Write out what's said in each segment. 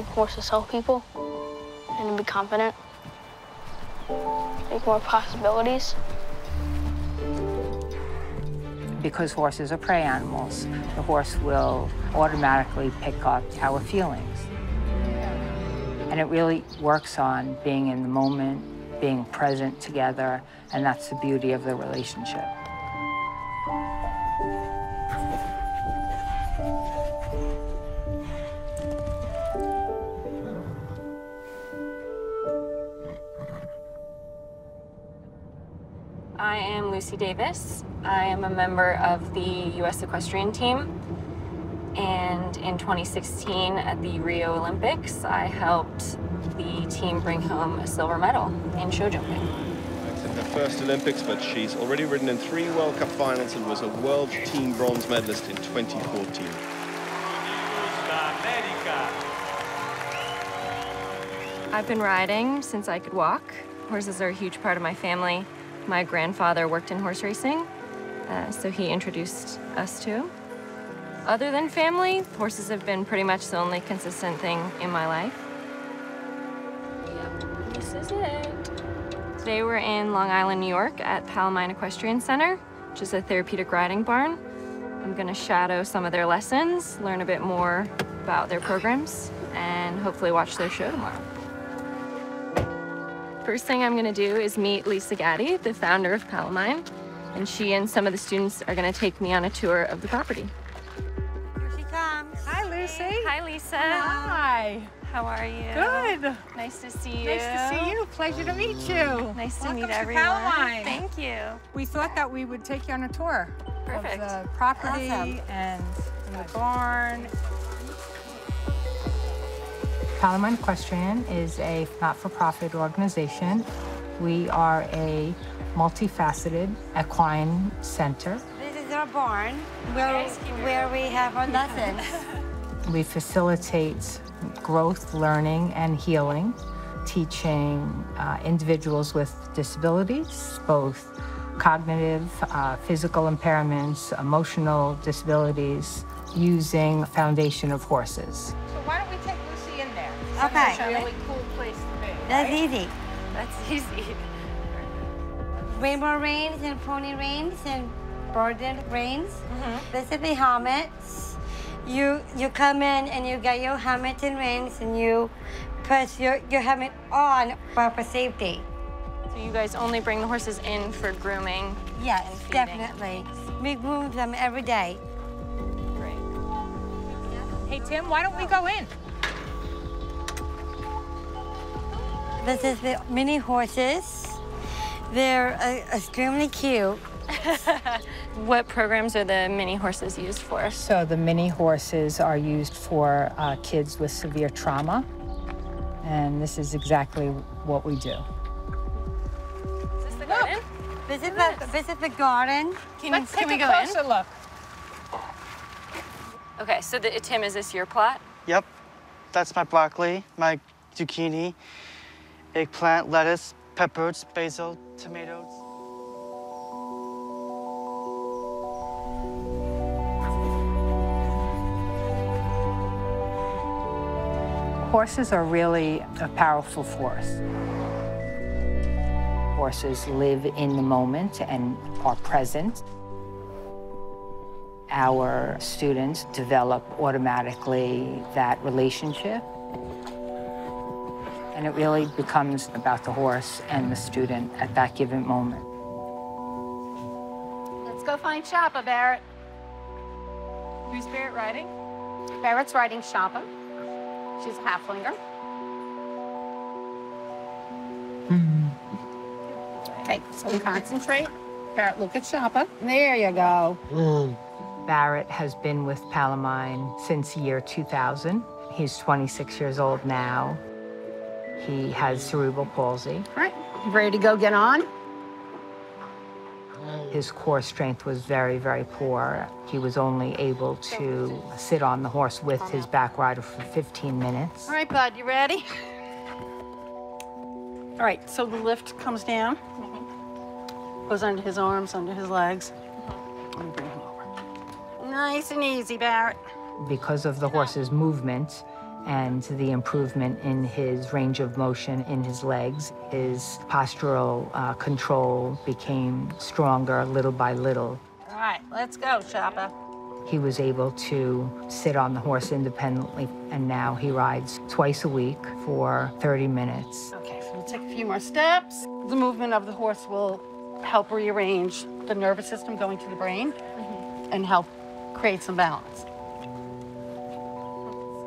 thing was to sell people and to be confident, make more possibilities. Because horses are prey animals, the horse will automatically pick up our feelings. And it really works on being in the moment, being present together, and that's the beauty of the relationship. I am Lucy Davis. I am a member of the U.S. Equestrian Team. And in 2016 at the Rio Olympics, I helped the team bring home a silver medal in show jumping. It's in her first Olympics, but she's already ridden in 3 World Cup finals and was a world team bronze medalist in 2014. I've been riding since I could walk. Horses are a huge part of my family. My grandfather worked in horse racing, so he introduced us to him. Other than family, horses have been pretty much the only consistent thing in my life. Yep, this is it. Today we're in Long Island, New York at Palomino Equestrian Center, which is a therapeutic riding barn. I'm gonna shadow some of their lessons, learn a bit more about their programs, and hopefully watch their show tomorrow. First thing I'm gonna do is meet Lisa Gatti, the founder of Pal-O-Mine, and she and some of the students are gonna take me on a tour of the property. Here she comes. Hi, Lucy. Hi, Lisa. Hi. How are you? Good. Nice to see you. Nice to see you. Pleasure to meet you. Nice to meet everyone. Welcome to Pal-O-Mine. Thank you. We thought that we would take you on a tour Perfect. Of the property and the barn. Pal-O-Mine Equestrian is a not-for-profit organization. We are a multifaceted equine center. This is our barn where we have our lessons. We facilitate growth, learning, and healing, teaching individuals with disabilities, both cognitive, physical impairments, emotional disabilities, using a foundation of horses. So why don't we take Okay. That's a really cool place to be. That's right? Easy. That's easy. Rainbow reins and pony reins and burden reins. Mm-hmm. This is the helmets. You come in and you get your helmet and reins and you put your helmet on for safety. So you guys only bring the horses in for grooming? Yes, and feeding. Definitely. We groom them every day. Great. Hey, Tim, why don't we go in? This is the mini horses. They're extremely cute. What programs are the mini horses used for? So the mini horses are used for kids with severe trauma. And this is exactly what we do. Is this the garden? This is the garden. Can we go in? Let's take a closer look. Okay, so Tim, is this your plot? Yep, that's my broccoli, my zucchini. Eggplant, lettuce, peppers, basil, tomatoes. Horses are really a powerful force. Horses live in the moment and are present. Our students develop automatically that relationship. And it really becomes about the horse and the student at that given moment. Let's go find Shapa, Barrett. Who's Barrett riding? Barrett's riding Shapa. She's a halflinger. Okay, so we concentrate. Barrett, look at Shapa. There you go. Barrett has been with Pal-O-Mine since year 2000. He's 26 years old now. He has cerebral palsy. All right, you ready to go get on? His core strength was very, very poor. He was only able to sit on the horse with his back rider for 15 minutes. All right, bud, you ready? All right, so the lift comes down, goes under his arms, under his legs, and bring him over. Nice and easy, Barrett. Because of the horse's movement, and the improvement in his range of motion in his legs. His postural control became stronger little by little. All right, let's go, Shapa. He was able to sit on the horse independently, and now he rides twice a week for 30 minutes. Okay, so we'll take a few more steps. The movement of the horse will help rearrange the nervous system going to the brain and help create some balance.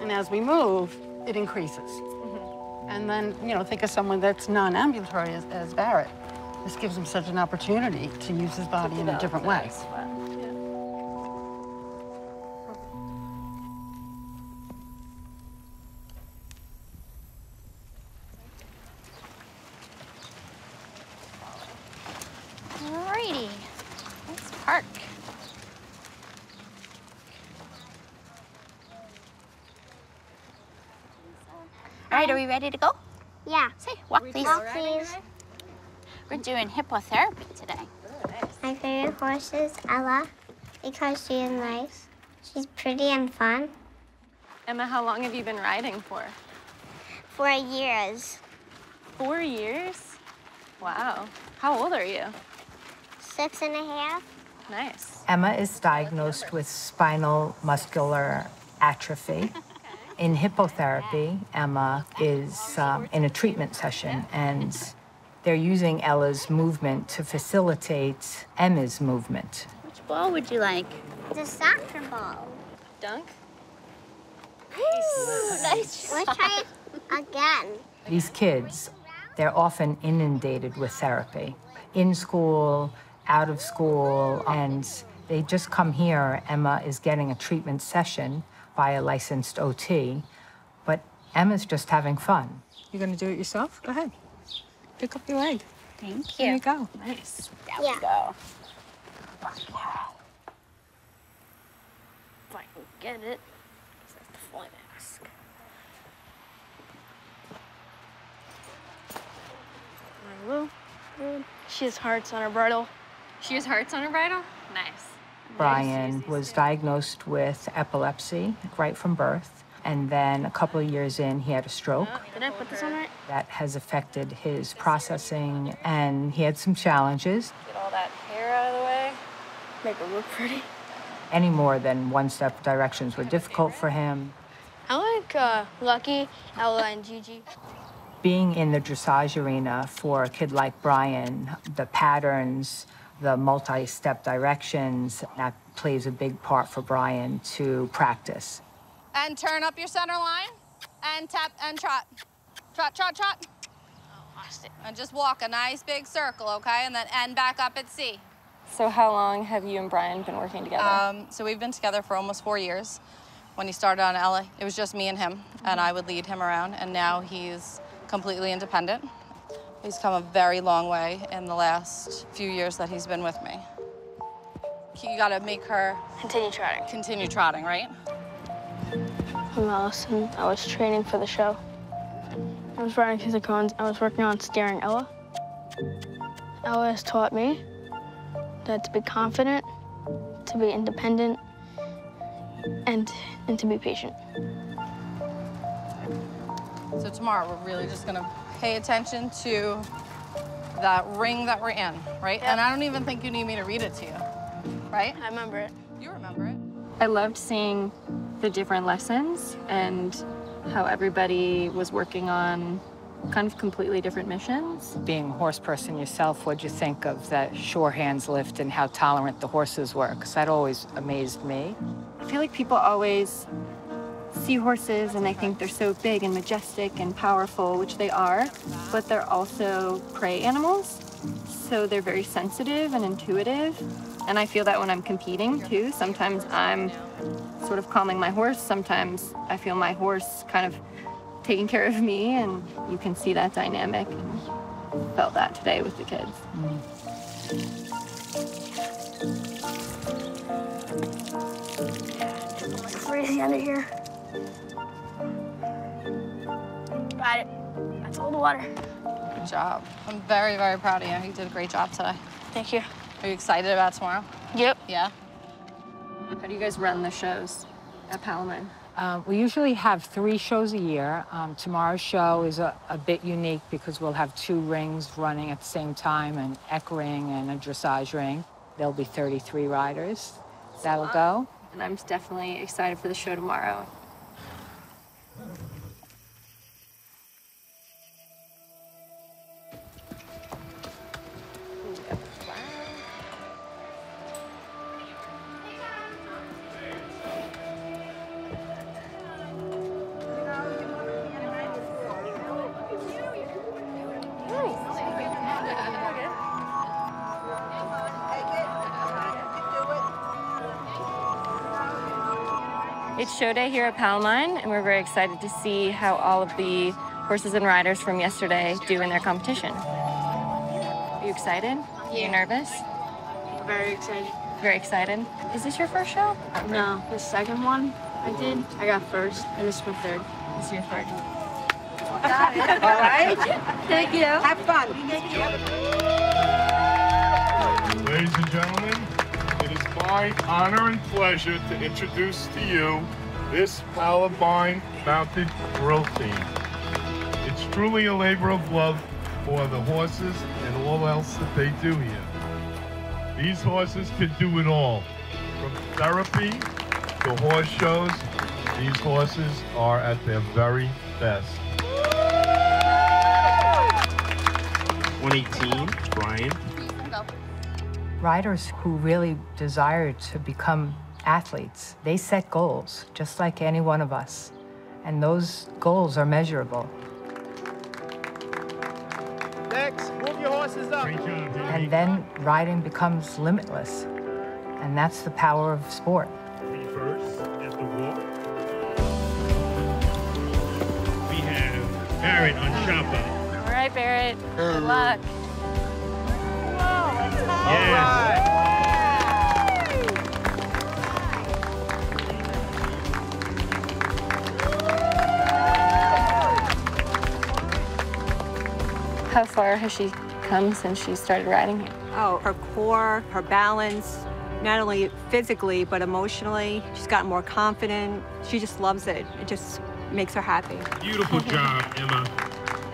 And as we move, it increases. And then, you know, think of someone that's non-ambulatory as Barrett. This gives him such an opportunity to use his body in a different way. Alrighty, let's park. All right, are we ready to go? Yeah. Say, walk, please. Walk, please. We're doing hippotherapy today. My favorite horse is Ella because she is nice. She's pretty and fun. Emma, how long have you been riding for? 4 years. 4 years? Wow. How old are you? 6 and a half. Nice. Emma is diagnosed with spinal muscular atrophy. In hippotherapy, Emma is in a treatment session, and they're using Ella's movement to facilitate Emma's movement. Which ball would you like? The soccer ball. Dunk? Nice. Nice. Let's try it again. These kids, they're often inundated with therapy. In school, out of school, and they just come here. Emma is getting a treatment session by a licensed OT, but Emma's just having fun. You're gonna do it yourself? Go ahead. Pick up your leg. Thank you. There you go. Nice. There we go. If I can get it, because that's the fly mask. She has hearts on her bridle. She has hearts on her bridle? Nice. Brian was diagnosed with epilepsy right from birth, and then a couple of years in, he had a stroke. Did I put this on right? That has affected his processing, and he had some challenges. Get all that hair out of the way, make it look pretty. Any more than one-step directions were difficult for him. I like Lucky, Ella, and Gigi. Being in the dressage arena for a kid like Brian, the patterns, the multi-step directions, that plays a big part for Brian to practice. And turn up your center line, and tap, and trot. Trot, trot, trot. Oh, lost it. And just walk a nice big circle, okay? And then end back up at C. So how long have you and Brian been working together? So we've been together for almost 4 years. When he started on Ella, it was just me and him, and I would lead him around, and now he's completely independent. He's come a very long way in the last few years that he's been with me. You gotta make her... Continue trotting. Continue trotting, right? I'm Allison. I was training for the show. I was riding through the cones. I was working on steering Ella. Ella has taught me that to be confident, to be independent, and to be patient. So tomorrow, we're really just gonna pay attention to that ring that we're in, right? Yep. And I don't even think you need me to read it to you, right? I remember it. You remember it. I loved seeing the different lessons and how everybody was working on kind of completely different missions. Being a horse person yourself, what'd you think of that sure hands lift and how tolerant the horses were? Because that always amazed me. I feel like people always see horses and they think they're so big and majestic and powerful, which they are, but they're also prey animals, so they're very sensitive and intuitive. And I feel that when I'm competing too. Sometimes I'm sort of calming my horse, sometimes I feel my horse kind of taking care of me, and you can see that dynamic, and felt that today with the kids. It's crazy under here. Got it. That's all the water. Good job. I'm very, very proud of you. You did a great job today. Thank you. Are you excited about tomorrow? Yep. Yeah? How do you guys run the shows? at Pal-O-Mine? We usually have 3 shows a year. Tomorrow's show is a bit unique because we'll have 2 rings running at the same time, an equine ring and a dressage ring. There'll be 33 riders. That'll go. And I'm definitely excited for the show tomorrow. It's show day here at Pal-O-Mine, and we're very excited to see how all of the horses and riders from yesterday do in their competition. Are you excited? Yeah. Are you nervous? Very excited. Very excited. Is this your first show? No, the second one I did. I got first, and this is my third. This is your third. Got it. All right. Thank you. Have fun. Thank you. Ladies and gentlemen, my honor and pleasure to introduce to you this Pal-O-Mine Mounted Drill Team. It's truly a labor of love for the horses and all else that they do here. These horses can do it all. From therapy to horse shows, these horses are at their very best. 118, Brian. Riders who really desire to become athletes, they set goals, just like any one of us. And those goals are measurable. Next, move your horses up. And then riding becomes limitless. And that's the power of sport. Reverse at the walk. We have Barrett on Shapa. All right, Barrett. Good luck. Yes. How far has she come since she started riding here? Oh, her core, her balance, not only physically, but emotionally. She's gotten more confident. She just loves it. It just makes her happy. Beautiful job, Emma.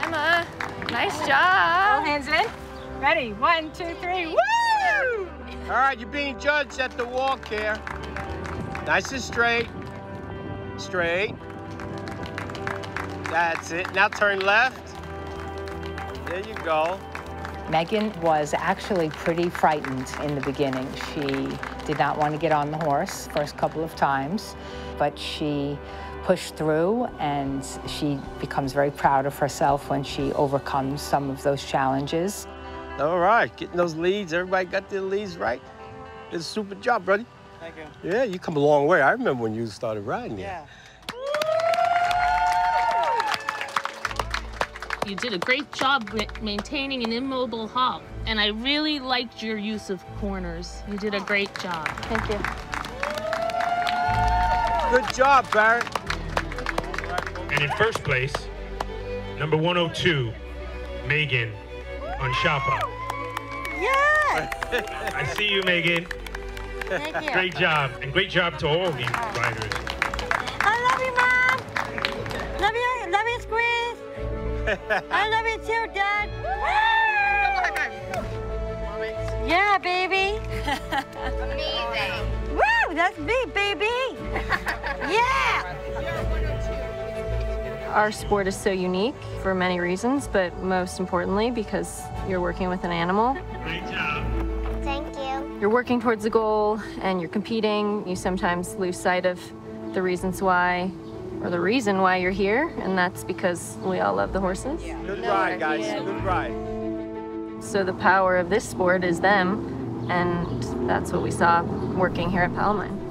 Emma, nice job. All hands in. Ready? 1, 2, 3, woo! All right, you're being judged at the walk here. Nice and straight. Straight. That's it. Now turn left. There you go. Megan was actually pretty frightened in the beginning. She did not want to get on the horse first couple of times, but she pushed through, and she becomes very proud of herself when she overcomes some of those challenges. All right, getting those leads. Everybody got their leads right. Did a super job, buddy. Thank you. Yeah, you come a long way. I remember when you started riding here. Yeah. You did a great job maintaining an immobile hop, and I really liked your use of corners. You did a great job. Thank you. Good job, Barrett. And in first place, number 102, Megan. On Shapa. Yes! I see you, Megan. Thank you. Great job, and great job to all of you riders. I love you, Mom. Love you, Squeeze. I love you too, Dad. Woo! Yeah, baby. Amazing. Woo! That's me, baby. Yeah. Our sport is so unique for many reasons, but most importantly because you're working with an animal. Great job. Thank you. You're working towards a goal and you're competing. You sometimes lose sight of the reasons why, or the reason why you're here, and that's because we all love the horses. Yeah. Good ride, guys. Yeah. Good ride. So the power of this sport is them, and that's what we saw working here at Pal-O-Mine.